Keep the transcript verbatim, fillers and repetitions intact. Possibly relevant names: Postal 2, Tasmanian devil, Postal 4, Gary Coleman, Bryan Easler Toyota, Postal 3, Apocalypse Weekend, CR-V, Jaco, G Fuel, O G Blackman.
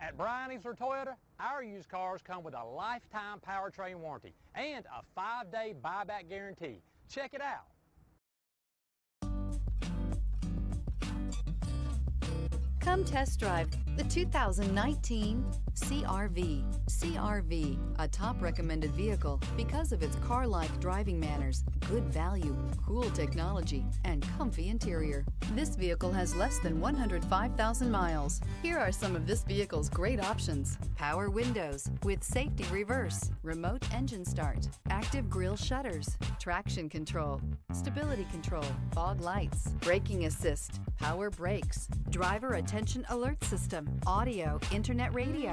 At Bryan Easler Toyota, our used cars come with a lifetime powertrain warranty and a five-day buyback guarantee. Check it out. Come test drive the two thousand nineteen C R V. C R V, a top recommended vehicle because of its car-like driving manners, good value, cool technology, and comfy interior. This vehicle has less than one hundred five thousand miles. Here are some of this vehicle's great options: power windows with safety reverse, remote engine start, active grille shutters, traction control, stability control, fog lights, braking assist, power brakes, driver attention alert system, audio, internet radio,